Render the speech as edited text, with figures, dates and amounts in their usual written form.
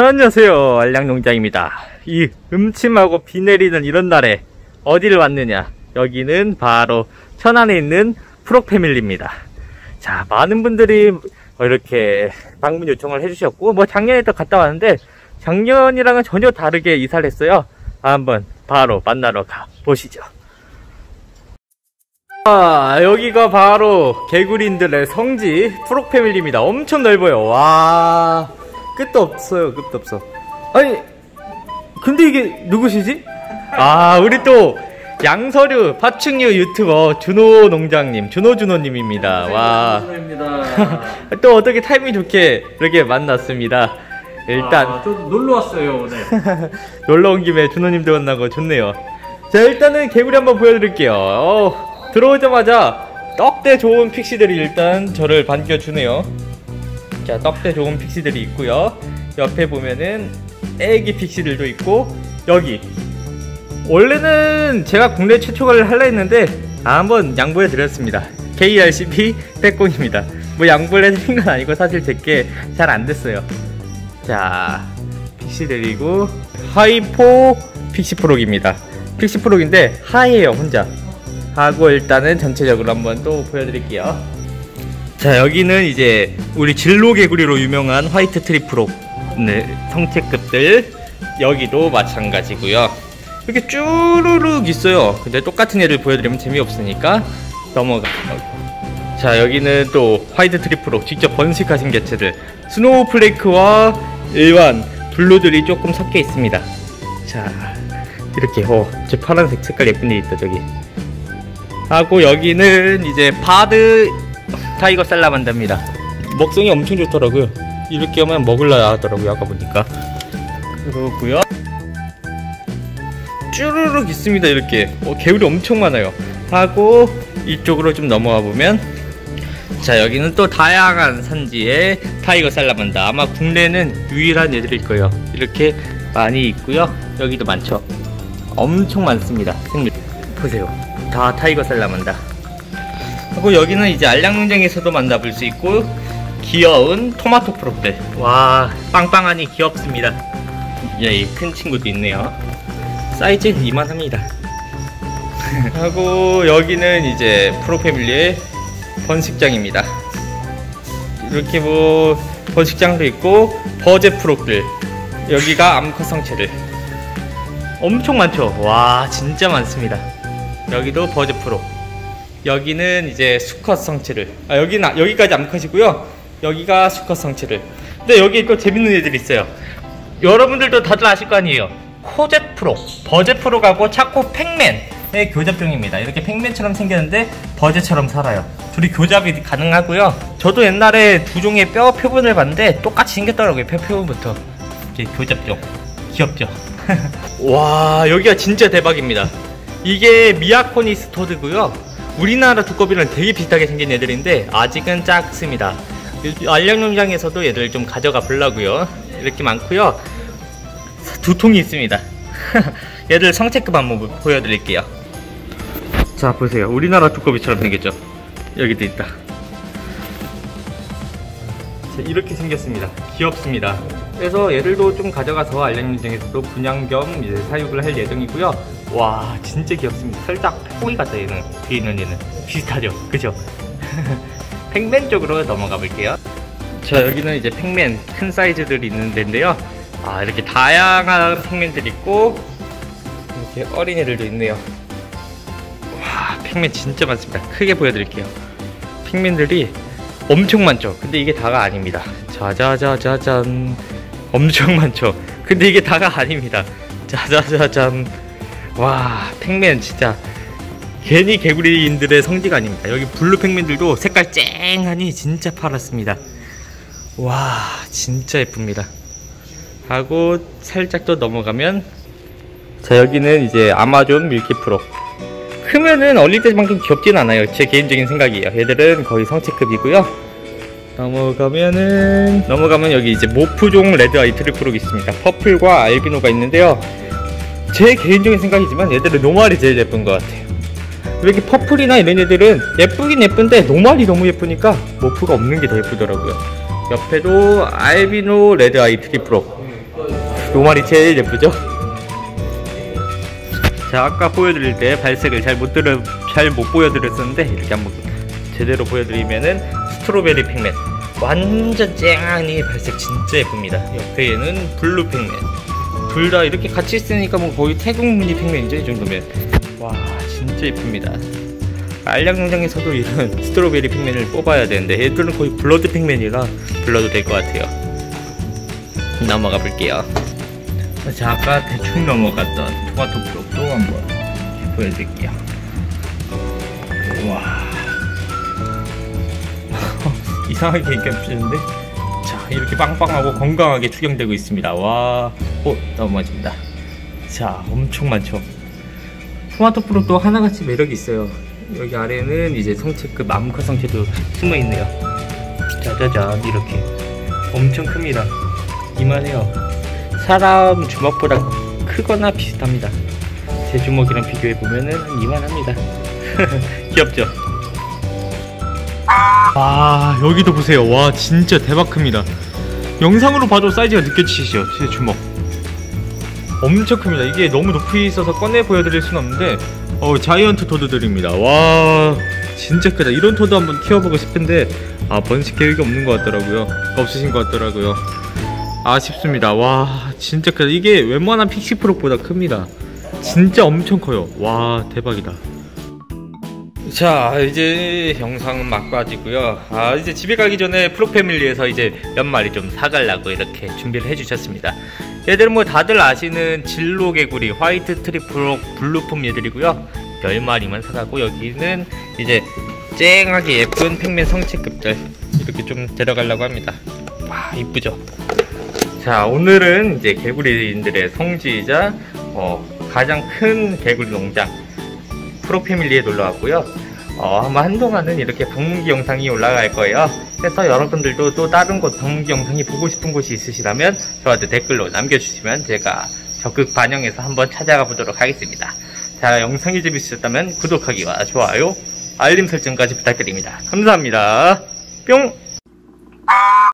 안녕하세요, 알약농장입니다. 이 음침하고 비 내리는 이런 날에 어디를 왔느냐, 여기는 바로 천안에 있는 프록 패밀리입니다. 자, 많은 분들이 이렇게 방문 요청을 해주셨고, 뭐 작년에도 갔다 왔는데 작년이랑은 전혀 다르게 이사를 했어요. 한번 바로 만나러 가보시죠. 아, 여기가 바로 개구리인들의 성지 프록 패밀리입니다. 엄청 넓어요. 와, 끝도 없어요. 끝도 없어. 아니 근데 이게 누구시지? 아, 우리 또 양서류 파충류 유튜버 준호농장님, 준호님입니다. 와, 또 어떻게 타이밍 좋게 이렇게 만났습니다. 일단 좀 놀러왔어요 오늘. 놀러온 김에 준호님도 만나고 좋네요. 자, 일단은 개구리 한번 보여드릴게요. 들어오자마자 떡대 좋은 픽시들이 일단 저를 반겨주네요. 자, 떡대 좋은 픽시들이 있고요, 옆에 보면은 애기 픽시들도 있고, 여기 원래는 제가 국내 최초가를 하려 했는데 한번 양보해 드렸습니다. KRCP 백공입니다. 뭐 양보를 해드린 건 아니고 사실 제게 잘 안 됐어요. 자, 픽시들이고 하이포 픽시프록입니다. 픽시프록인데 하이에요, 혼자 하고. 일단은 전체적으로 한번 또 보여드릴게요. 자, 여기는 이제 우리 진로개구리로 유명한 화이트 트리플옥 성체급들, 여기도 마찬가지고요. 이렇게 쭈르륵 있어요. 근데 똑같은 애를 보여드리면 재미없으니까 넘어가요. 자, 여기는 또 화이트 트리플옥 직접 번식하신 개체들, 스노우 플레이크와 일반 블루들이 조금 섞여 있습니다. 자, 이렇게 제 파란색 색깔 예쁜 일 있다 저기 하고, 여기는 이제 바드 타이거 살라만다입니다. 먹성이 엄청 좋더라고요. 이렇게 하면 먹을라 하더라고요, 아까 보니까. 그러고요, 쭈르륵 있습니다. 이렇게 개울이 엄청 많아요. 하고 이쪽으로 좀 넘어가 보면, 자, 여기는 또 다양한 산지의 타이거 살라만다. 아마 국내는 유일한 애들일 거예요. 이렇게 많이 있고요, 여기도 많죠. 엄청 많습니다. 보세요, 다 타이거 살라만다. 그리고 여기는 이제 알약농장에서도 만나볼 수 있고, 귀여운 토마토 프록들. 와, 빵빵하니 귀엽습니다. 예, 큰 친구도 있네요. 사이즈는 이만합니다. 하고 여기는 이제 프록 패밀리의 번식장입니다. 이렇게 뭐 번식장도 있고, 버젯 프록들, 여기가 암컷 성체들 엄청 많죠. 와, 진짜 많습니다. 여기도 버젯 프록. 여기는 이제 수컷 성체를. 아, 여기는 여기까지 암컷이고요, 여기가 수컷 성체를. 근데 여기 또 재밌는 애들이 있어요. 여러분들도 다들 아실 거 아니에요. 코제프로, 버젯 프록하고 차코 팩맨의 교잡종입니다. 이렇게 팩맨처럼 생겼는데 버젯처럼 살아요. 둘이 교잡이 가능하고요. 저도 옛날에 두 종의 뼈 표본을 봤는데 똑같이 생겼더라고요. 뼈 표본부터. 이제 교잡종. 귀엽죠? 와, 여기가 진짜 대박입니다. 이게 미아코니스토드고요. 우리나라 두꺼비랑 되게 비슷하게 생긴 애들인데 아직은 작습니다. 알약농장에서도 얘들 좀 가져가 보려고요. 이렇게 많고요, 두 통이 있습니다. 얘들 성체급 한번 보여드릴게요. 자, 보세요. 우리나라 두꺼비처럼 생겼죠. 여기도 있다. 자, 이렇게 생겼습니다. 귀엽습니다. 그래서 얘들도 좀 가져가서 알약농장에서도 분양 겸 이제 사육을 할 예정이고요. 와, 진짜 귀엽습니다. 살짝 팩고기 같다. 얘는 뒤에 있는 얘는 비슷하죠, 그죠? 팩맨 쪽으로 넘어가 볼게요. 자, 여기는 이제 팩맨 큰 사이즈들이 있는 데인데요. 아, 이렇게 다양한 팩맨들이 있고, 이렇게 어린애들도 있네요. 와, 팩맨 진짜 많습니다. 크게 보여드릴게요. 팩맨들이 엄청 많죠. 근데 이게 다가 아닙니다. 짜자자자잔. 엄청 많죠. 근데 이게 다가 아닙니다. 짜자자잔. 와, 팩맨 진짜 괜히 개구리인들의 성지가 아닙니다. 여기 블루 팩맨들도 색깔 쨍하니 진짜 파랗습니다. 와, 진짜 예쁩니다. 하고 살짝 또 넘어가면, 자, 여기는 이제 아마존 밀키프로. 크면은 어릴 때만큼 귀엽진 않아요. 제 개인적인 생각이에요. 얘들은 거의 성체급이고요. 넘어가면 여기 이제 모프종 레드 아이 트리플옥이 있습니다. 퍼플과 알비노가 있는데요, 제 개인적인 생각이지만 얘들은 노말이 제일 예쁜 것 같아요. 왜 이렇게 퍼플이나 이런 애들은 예쁘긴 예쁜데 노말이 너무 예쁘니까 모프가 없는 게 더 예쁘더라고요. 옆에도 알비노 레드아이 트리플옥. 요말이 제일 예쁘죠? 자, 아까 보여드릴 때 발색을 잘 못 보여드렸었는데 이렇게 한번 제대로 보여드리면은 스트로베리 팩맨 완전 쨍하니 발색 진짜 예쁩니다. 옆에는 블루 팩맨, 둘 다 이렇게 같이 쓰니까 뭐 거의 태국 무늬 팩맨이죠, 이 정도면. 와, 진짜 예쁩니다. 알약농장에서도 이런 스트로베리 팩맨을 뽑아야 되는데 얘들은 거의 블러드 팩맨이라 불러도 될 것 같아요. 넘어가 볼게요. 자, 아까 대충 넘어갔던 토마토 프록도 한번 보여드릴게요. 와, 이상하게 익혀주시는데, 자, 이렇게 빵빵하고 건강하게 투경되고 있습니다. 와, 오, 넘어집니다. 자, 엄청 많죠. 토마토 프록도 하나같이 매력이 있어요. 여기 아래는 이제 성체, 그 마무카 성체도 숨어 있네요. 짜자잔, 이렇게 엄청 큽니다. 이만해요. 사람 주먹보다 크거나 비슷합니다. 제 주먹이랑 비교해보면은 이만합니다. 귀엽죠? 아, 여기도 보세요. 와, 진짜 대박 큽니다. 영상으로 봐도 사이즈가 느껴지시죠? 제 주먹 엄청 큽니다. 이게 너무 높이 있어서 꺼내 보여드릴 순 없는데 자이언트 토드들입니다. 와, 진짜 크다. 이런 토드 한번 키워보고 싶은데 번식 계획이 없는 것 같더라고요. 없으신 것 같더라고요. 아쉽습니다. 와, 진짜 크다. 이게 웬만한 픽시프록보다 큽니다. 진짜 엄청 커요. 와, 대박이다. 자, 이제 영상은 막바지고요. 아, 이제 집에 가기 전에 프록패밀리에서 이제 몇 마리 좀 사가려고 이렇게 준비를 해주셨습니다. 얘들은 뭐 다들 아시는 진로개구리, 화이트 트리플옥, 블루폼 얘들이고요. 10마리만 사가고, 여기는 이제 쨍하게 예쁜 팩맨 성체급들 이렇게 좀 데려가려고 합니다. 와, 이쁘죠? 자, 오늘은 이제 개구리인들의 성지이자 가장 큰 개구리 농장 프록패밀리에 놀러왔고요. 아마 한동안은 이렇게 방문기 영상이 올라갈 거예요. 그래서 여러분들도 또 다른 곳 방문기 영상이 보고 싶은 곳이 있으시다면 저한테 댓글로 남겨주시면 제가 적극 반영해서 한번 찾아가 보도록 하겠습니다. 자, 영상이 재밌으셨다면 구독하기와 좋아요, 알림 설정까지 부탁드립니다. 감사합니다. 뿅!